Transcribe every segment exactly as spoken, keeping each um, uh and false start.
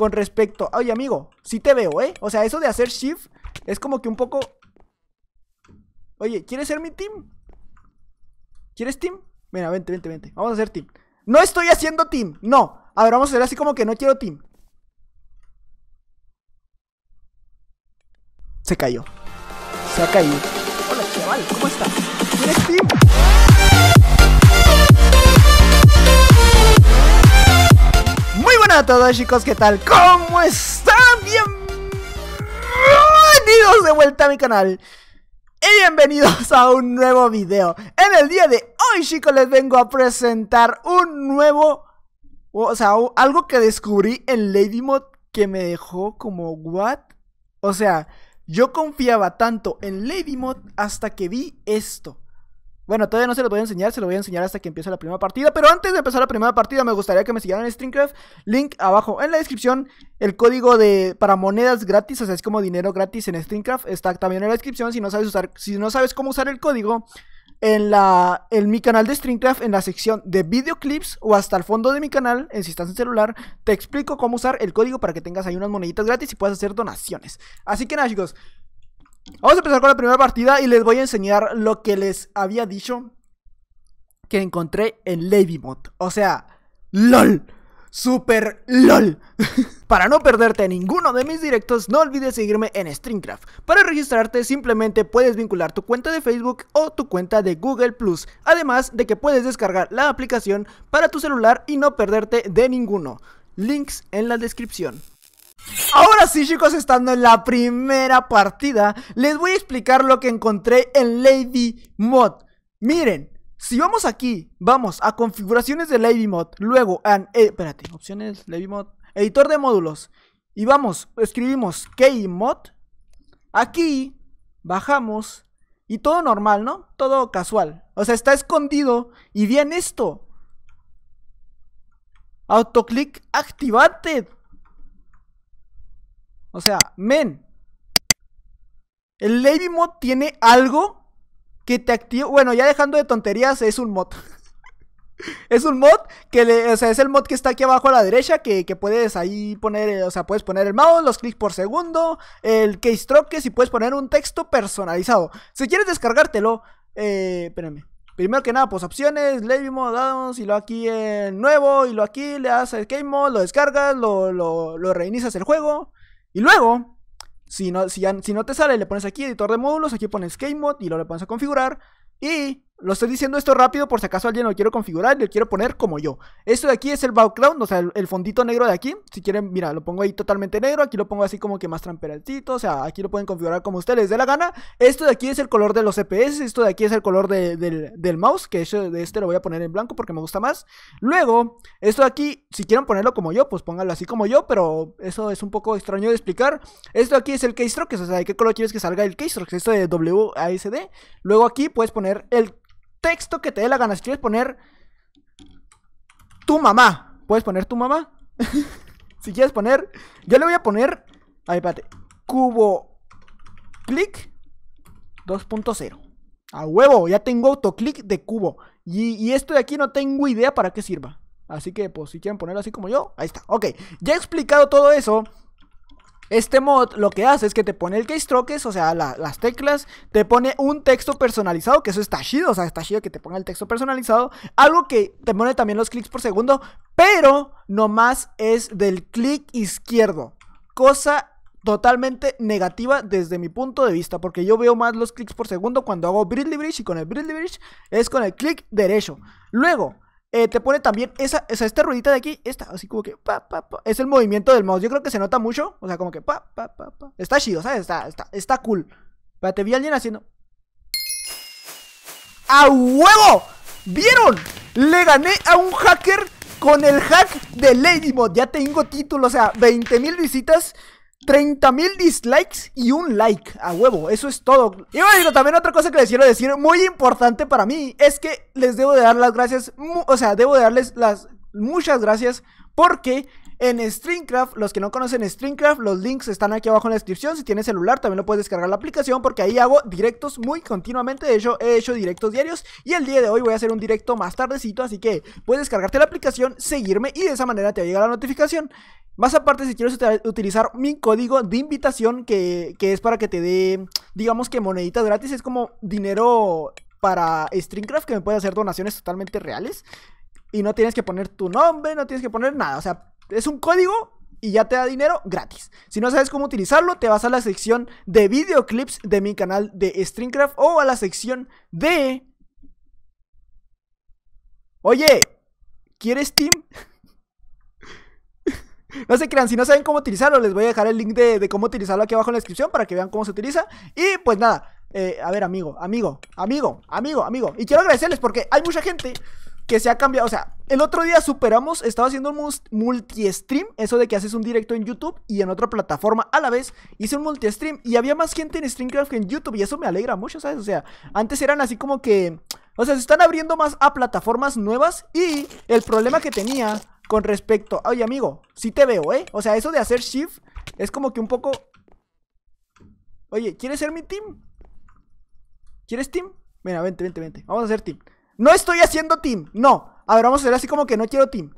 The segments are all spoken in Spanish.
con respecto... Oye, amigo, sí te veo, ¿eh? O sea, eso de hacer shift es como que un poco... Oye, ¿quieres ser mi team? ¿Quieres team? Mira, vente, vente, vente. Vamos a hacer team. No estoy haciendo team, no. A ver, vamos a hacer así como que no quiero team. Se cayó. Se ha caído. Hola, chaval, ¿cómo estás? ¿Quieres team? Muy buenas a todos, chicos, ¿qué tal? ¿Cómo están? Bienvenidos de vuelta a mi canal. Y bienvenidos a un nuevo video. En el día de hoy, chicos, les vengo a presentar un nuevo... O sea, algo que descubrí en LabyMod que me dejó como... ¿What? O sea, yo confiaba tanto en LabyMod hasta que vi esto. Bueno, todavía no se lo voy a enseñar, se lo voy a enseñar hasta que empiece la primera partida. Pero antes de empezar la primera partida, me gustaría que me siguieran en StreamCraft. Link abajo en la descripción. El código de para monedas gratis, o sea, es como dinero gratis en StreamCraft, está también en la descripción. Si no sabes usar, si no sabes cómo usar el código, en la en mi canal de StreamCraft, en la sección de videoclips o hasta el fondo de mi canal, en si estás en celular, te explico cómo usar el código para que tengas ahí unas moneditas gratis y puedas hacer donaciones. Así que nada, chicos, vamos a empezar con la primera partida y les voy a enseñar lo que les había dicho que encontré en LabyMod. O sea, LOL, super LOL. Para no perderte ninguno de mis directos, no olvides seguirme en StreamCraft. Para registrarte simplemente puedes vincular tu cuenta de Facebook o tu cuenta de Google Plus. Además de que puedes descargar la aplicación para tu celular y no perderte de ninguno. Links en la descripción. Ahora sí, chicos, estando en la primera partida, les voy a explicar lo que encontré en LabyMod. Miren, si vamos aquí, vamos a configuraciones de LabyMod, luego a, eh, espérate, opciones, LabyMod, editor de módulos, y vamos, escribimos Game Mod, aquí, bajamos, y todo normal, ¿no? Todo casual, o sea, está escondido, y bien esto, autoclic activated. O sea, men, el LabyMod tiene algo que te activa. Bueno, ya dejando de tonterías, es un mod. Es un mod que le, o sea, es el mod que está aquí abajo a la derecha, que, que puedes ahí poner, o sea, puedes poner el mouse, los clics por segundo, el Case-trucks y puedes poner un texto personalizado. Si quieres descargártelo, eh, espérame. Primero que nada, pues opciones, LabyMod, damos, y lo aquí en nuevo, y lo aquí le das el Game Mod, lo descargas, lo, lo, lo reinicias el juego. Y luego, si no, si, ya, si no te sale, le pones aquí editor de módulos, aquí pones Game Mod y luego le pones a configurar. Y lo estoy diciendo esto rápido por si acaso alguien lo quiero configurar y lo quiero poner como yo. Esto de aquí es el background, o sea, el, el fondito negro de aquí. Si quieren, mira, lo pongo ahí totalmente negro, aquí lo pongo así como que más transparentito, o sea, aquí lo pueden configurar como ustedes les dé la gana. Esto de aquí es el color de los C P S, esto de aquí es el color de, del, del mouse, que este, de este lo voy a poner en blanco porque me gusta más. Luego, esto de aquí, si quieren ponerlo como yo, pues pónganlo así como yo, pero eso es un poco extraño de explicar. Esto de aquí es el Case-trucks, o sea, ¿de qué color quieres que salga el Case-trucks? Esto de W A S D. Luego aquí puedes poner el texto que te dé la gana. Si quieres poner tu mamá, puedes poner tu mamá. Si quieres poner, yo le voy a poner, a ver, espérate, Cubo Clic dos punto cero. A huevo, ya tengo autoclic de cubo. Y, y esto de aquí no tengo idea para qué sirva. Así que, pues, si quieren ponerlo así como yo, ahí está. Ok, ya he explicado todo eso. Este mod lo que hace es que te pone el Case-trucks, o sea, la, las teclas, te pone un texto personalizado, que eso está chido, o sea, está chido que te ponga el texto personalizado, algo que te pone también los clics por segundo, pero nomás es del clic izquierdo, cosa totalmente negativa desde mi punto de vista, porque yo veo más los clics por segundo cuando hago Bridley Bridge, y con el Bridley Bridge es con el clic derecho. Luego... Eh, te pone también esa, esa, esta ruedita de aquí, esta, así como que pa, pa, pa, es el movimiento del mouse, yo creo que se nota mucho, o sea, como que pa, pa, pa, pa, está chido, ¿sabes? Está, está, está cool. Pero te vi a alguien haciendo... ¡A huevo! ¿Vieron? Le gané a un hacker con el hack de LabyMod, ya tengo título, o sea, veinte mil visitas... treinta mil dislikes y un like, a huevo, eso es todo. Y bueno, también otra cosa que les quiero decir, muy importante para mí, es que les debo de dar las gracias, o sea, debo de darles las muchas gracias porque en StreamCraft. Los que no conocen StreamCraft, los links están aquí abajo en la descripción. Si tienes celular también lo puedes descargar la aplicación, porque ahí hago directos muy continuamente. De hecho he hecho directos diarios y el día de hoy voy a hacer un directo más tardecito, así que puedes descargarte la aplicación, seguirme y de esa manera te va a llegar la notificación. Más aparte, si quieres utilizar mi código de invitación, que, que es para que te dé, digamos que moneditas gratis, es como dinero para StreamCraft, que me puede hacer donaciones totalmente reales. Y no tienes que poner tu nombre, no tienes que poner nada. O sea, es un código y ya te da dinero gratis. Si no sabes cómo utilizarlo, te vas a la sección de videoclips de mi canal de StreamCraft o a la sección de... Oye, ¿quieres Team? No se crean, si no saben cómo utilizarlo, les voy a dejar el link de, de cómo utilizarlo aquí abajo en la descripción para que vean cómo se utiliza. Y pues nada, eh, a ver, amigo, amigo, amigo, amigo, amigo. Y quiero agradecerles porque hay mucha gente que se ha cambiado, o sea, el otro día superamos, estaba haciendo un multi-stream, eso de que haces un directo en YouTube y en otra plataforma a la vez, hice un multi-stream y había más gente en StreamCraft que en YouTube y eso me alegra mucho, ¿sabes? O sea, antes eran así como que, o sea, se están abriendo más a plataformas nuevas y el problema que tenía con respecto, oye amigo, sí te veo, ¿eh? O sea, eso de hacer shift es como que un poco, oye, ¿quieres ser mi team? ¿Quieres team? Mira, vente, vente, vente, vamos a hacer team. No estoy haciendo team, no. A ver, vamos a hacer así como que no quiero team.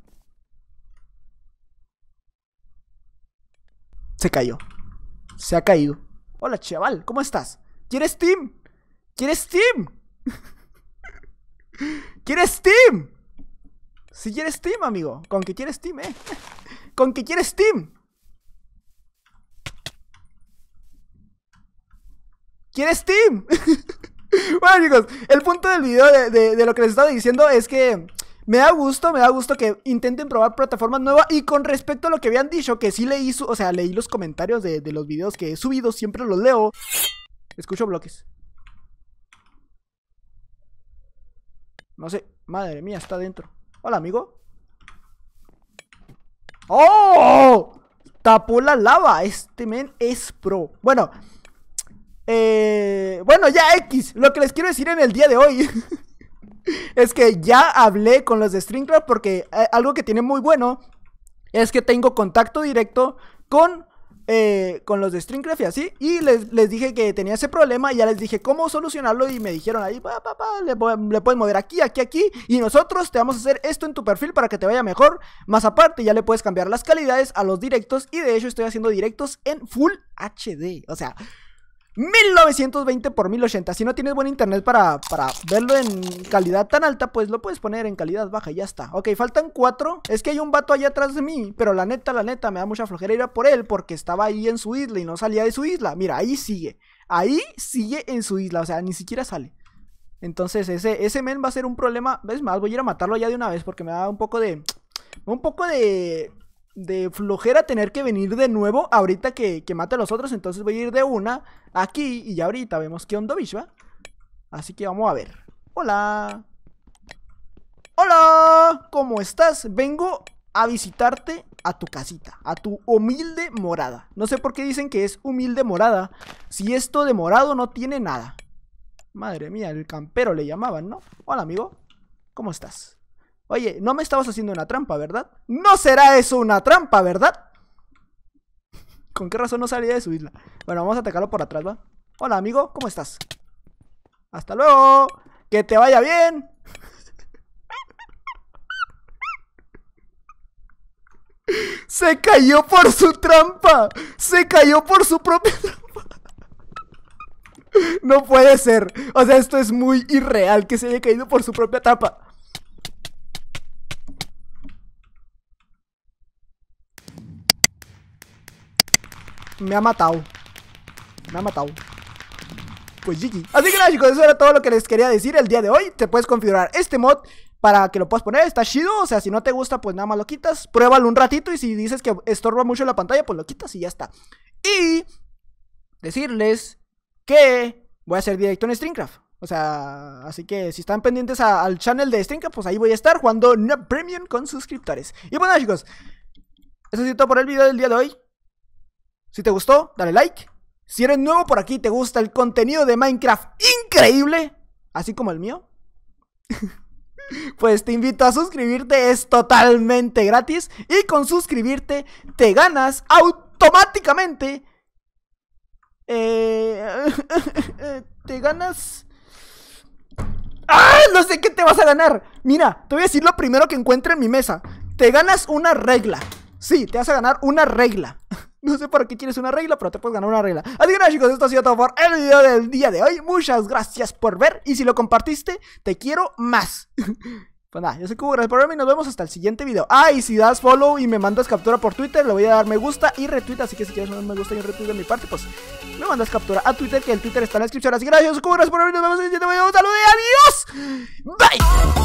Se cayó. Se ha caído. Hola, chaval, ¿cómo estás? ¿Quieres team? ¿Quieres team? ¿Quieres team? Si quieres team, amigo. Con que quieres team, eh. Con que quieres team. ¿Quieres team? Bueno amigos, el punto del video de, de, de lo que les estaba diciendo es que me da gusto, me da gusto que intenten probar plataformas nuevas. Y con respecto a lo que habían dicho, que sí leí, su, o sea, leí los comentarios de, de los videos que he subido, siempre los leo. Escucho bloques. No sé, madre mía, está dentro. Hola amigo. ¡Oh! Tapó la lava, este men es pro. Bueno... Eh, bueno, ya X, lo que les quiero decir en el día de hoy es que ya hablé con los de StreamCraft porque eh, algo que tiene muy bueno es que tengo contacto directo con, eh, con los de StreamCraft y así. Y les, les dije que tenía ese problema y ya les dije cómo solucionarlo y me dijeron ahí, pa, pa, pa, le, le puedes mover aquí, aquí, aquí y nosotros te vamos a hacer esto en tu perfil para que te vaya mejor. Más aparte ya le puedes cambiar las calidades a los directos y de hecho estoy haciendo directos en Full H D, o sea... mil novecientos veinte por mil ochenta. Si no tienes buen internet para, para verlo en calidad tan alta, pues lo puedes poner en calidad baja y ya está. Ok, faltan cuatro. Es que hay un vato allá atrás de mí, pero la neta, la neta, me da mucha flojera ir a por él porque estaba ahí en su isla y no salía de su isla. Mira, ahí sigue. Ahí sigue en su isla, o sea, ni siquiera sale. Entonces ese, ese men va a ser un problema. ¿Ves más? Voy a ir a matarlo ya de una vez porque me da un poco de... Un poco de... de flojera tener que venir de nuevo ahorita que, que mate a los otros. Entonces voy a ir de una aquí y ya ahorita vemos qué onda, bicho, ¿va? Así que vamos a ver. Hola. Hola, ¿cómo estás? Vengo a visitarte a tu casita, a tu humilde morada. No sé por qué dicen que es humilde morada, si esto de morado no tiene nada. Madre mía, el campero le llamaban, ¿no? Hola amigo, ¿cómo estás? Oye, no me estabas haciendo una trampa, ¿verdad? ¿No será eso una trampa, verdad? ¿Con qué razón no salía de su isla? Bueno, vamos a atacarlo por atrás, ¿va? Hola, amigo, ¿cómo estás? ¡Hasta luego! ¡Que te vaya bien! ¡Se cayó por su trampa! ¡Se cayó por su propia trampa! No puede ser. O sea, esto es muy irreal que se haya caído por su propia trampa. Me ha matado. Me ha matado. Pues G G. Así que nada chicos, eso era todo lo que les quería decir el día de hoy. Te puedes configurar este mod para que lo puedas poner, está chido. O sea, si no te gusta, pues nada más lo quitas. Pruébalo un ratito y si dices que estorba mucho la pantalla, pues lo quitas y ya está. Y decirles que voy a hacer directo en StreamCraft. O sea, así que si están pendientes a, al channel de StreamCraft, pues ahí voy a estar jugando una premium con suscriptores. Y bueno chicos, eso es todo por el video del día de hoy. Si te gustó, dale like. Si eres nuevo por aquí y te gusta el contenido de Minecraft increíble, así como el mío, Pues te invito a suscribirte, es totalmente gratis. Y con suscribirte te ganas automáticamente eh, te ganas... ¡Ah! No sé qué te vas a ganar. Mira, te voy a decir lo primero que encuentre en mi mesa. Te ganas una regla. Sí, te vas a ganar una regla. No sé por qué quieres una regla, pero te puedes ganar una regla. Así que nada, chicos, esto ha sido todo por el video del día de hoy. Muchas gracias por ver. Y si lo compartiste, te quiero más. Pues nada, yo soy Cubo, gracias por verme y nos vemos hasta el siguiente video. Ah, y si das follow y me mandas captura por Twitter, le voy a dar me gusta y retweet. Así que si quieres un me gusta y un retweet de mi parte, pues me mandas captura a Twitter, que el Twitter está en la descripción. Así que nada, yo soy Cubo, gracias por verme y nos vemos en el siguiente video. Un saludo y adiós. Bye.